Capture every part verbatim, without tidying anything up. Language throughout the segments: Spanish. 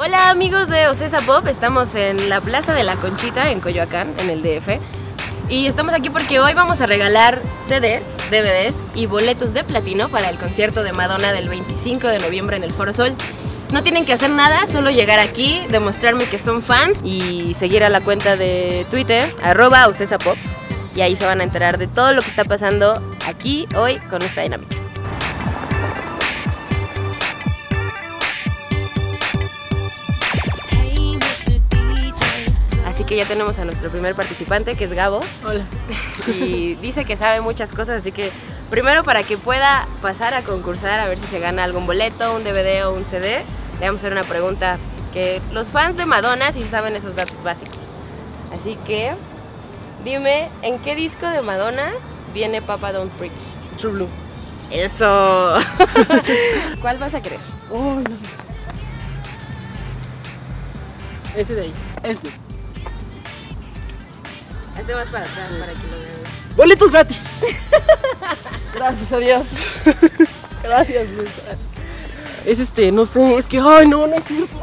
Hola amigos de Ocesa Pop, estamos en la Plaza de la Conchita en Coyoacán, en el D F. Y estamos aquí porque hoy vamos a regalar C Ds, D V Ds y boletos de Platino para el concierto de Madonna del veinticinco de noviembre en el Foro Sol. No tienen que hacer nada, solo llegar aquí, demostrarme que son fans y seguir a la cuenta de Twitter, arroba Ocesa Pop, y ahí se van a enterar de todo lo que está pasando aquí hoy con esta dinámica. Así que ya tenemos a nuestro primer participante, que es Gabo. Hola. Y dice que sabe muchas cosas, así que primero, para que pueda pasar a concursar, a ver si se gana algún boleto, un D V D o un C D, le vamos a hacer una pregunta que los fans de Madonna sí saben esos datos básicos. Así que dime, ¿en qué disco de Madonna viene Papa Don't Preach? True Blue. ¡Eso! ¿Cuál vas a creer? Oh, no sé. Ese de ahí. Ese. Este vas para atrás, para que lo vean. ¡Boletos gratis! Gracias a Dios. Gracias. Es este, no sé, es que, ay, no, no es cierto.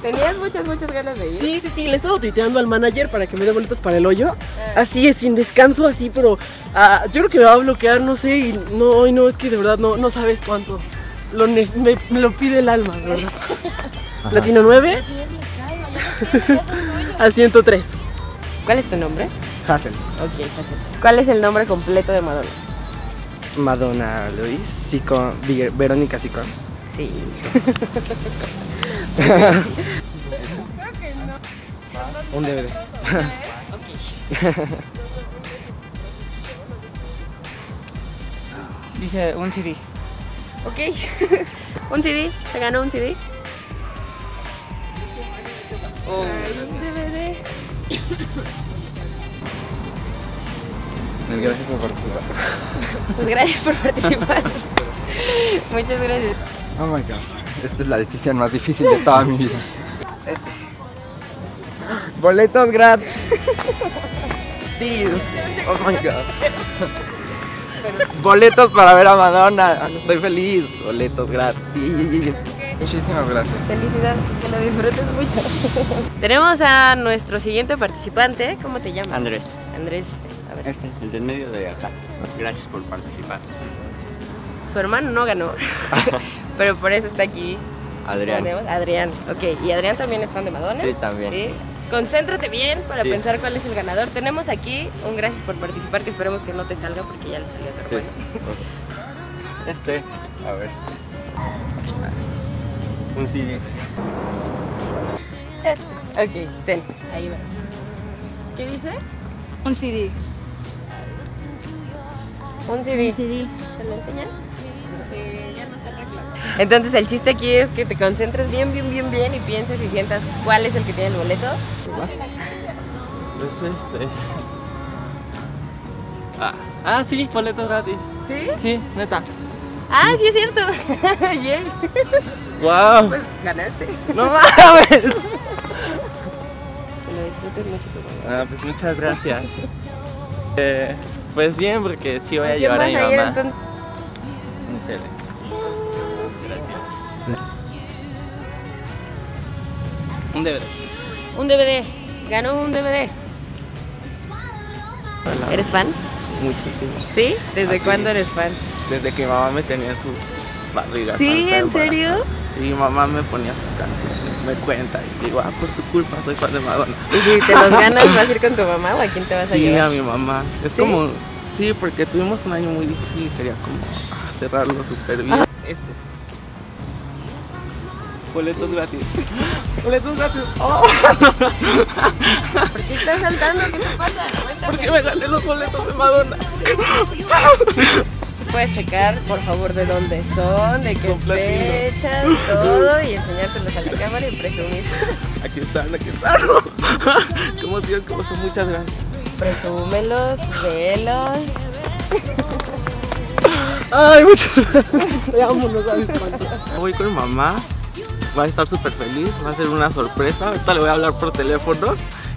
¿Tenías muchas, muchas ganas de ir? Sí, sí, sí, le he estado tuiteando al manager para que me dé boletos para el hoyo. Ah. Así es, sin descanso, así, pero uh, yo creo que me va a bloquear, no sé, y no, hoy no, es que de verdad no, no sabes cuánto. Lo me, me lo pide el alma, de verdad. Platino nueve. Al ciento tres. ¿Cuál es tu nombre? Hassel. Ok, Hassel. ¿Cuál es el nombre completo de Madonna? Madonna Luis, Sico, Verónica Sicón. Sí. Creo que no. Un D V D. Ok. Dice un C D. Ok. Un C D. ¿Se ganó un C D? Oh. Ay, un D V D. Gracias por participar. Pues gracias por participar. Muchas gracias. Oh my god. Esta es la decisión más difícil de toda mi vida. Este. Boletos gratis. Oh my god. Boletos para ver a Madonna. Estoy feliz. Boletos gratis. Muchísimas gracias. Felicidades, que lo disfrutes mucho. Tenemos a nuestro siguiente participante. ¿Cómo te llamas? Andrés. Andrés. A ver. Este, el del medio de acá. Gracias por participar. Su hermano no ganó, pero por eso está aquí. Adrián. Adrián, ok. ¿Y Adrián también es fan de Madonna? Sí, también. ¿Sí? Concéntrate bien para sí. Pensar cuál es el ganador. Tenemos aquí un gracias por participar que esperemos que no te salga porque ya le salió a tu hermano. Sí. Este, a ver. Un cine. Este. Ok, ten. Ahí va. ¿Qué dice? Un C D. Un C D. Un C D. ¿Se lo enseñan? Sí, ya no se arregla. Entonces el chiste aquí es que te concentres bien, bien, bien, bien y pienses y sientas cuál es el que tiene el boleto. Es este. Ah, ah sí, boletos gratis. ¿Sí? Sí, neta. Ah, sí es cierto. Bien. Wow. Pues ganaste. No mames. Ah, pues muchas gracias. eh, pues bien, porque sí voy a llevar a mi mamá. En ton... Un C D. Gracias. Un D V D. Un D V D. Ganó un D V D. Hola. ¿Eres fan? Muchísimo. ¿Sí? ¿Desde Así, cuándo eres fan? Desde que mamá me tenía su barriga. ¿Sí? ¿En serio? Y mamá me ponía sus canciones, me cuenta y digo, ah, por tu culpa soy fan de Madonna. ¿Y si te los ganas vas a ir con tu mamá o a quién te vas sí, a llevar? Sí, a mi mamá. Es ¿Sí? como, sí, porque tuvimos un año muy difícil y sería como ah, cerrarlo súper bien. Ah. Este. Boletos gratis. Boletos gratis. Oh. ¿Por qué estás saltando? ¿Qué te pasa? Cuéntame. Porque me gané los boletos de Madonna. Puedes checar, por favor, de dónde son, de qué fechas, todo, y enseñárselos a la cámara y presumir. Aquí están, aquí están. Como Dios, como son, muchas gracias. Presúmelos, velos. Ay, muchas gracias. Te amo, no sabes cuánto. Voy con mamá, va a estar súper feliz, va a ser una sorpresa. Ahorita le voy a hablar por teléfono.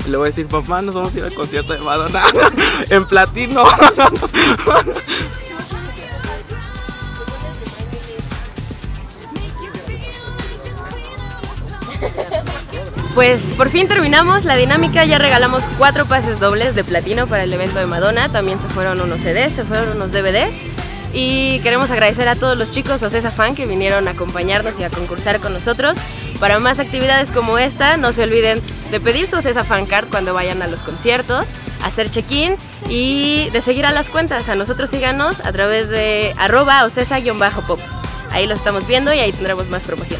Le voy a decir, papá, nos vamos a ir al concierto de Madonna en Platino. Pues por fin terminamos la dinámica, ya regalamos cuatro pases dobles de Platino para el evento de Madonna, también se fueron unos C Ds, se fueron unos D V Ds y queremos agradecer a todos los chicos Ocesa Fan que vinieron a acompañarnos y a concursar con nosotros. Para más actividades como esta, no se olviden de pedir su Ocesa Fan Card cuando vayan a los conciertos, hacer check-in y de seguir a las cuentas. A nosotros síganos a través de arroba Ocesa Pop. Ahí lo estamos viendo y ahí tendremos más promociones.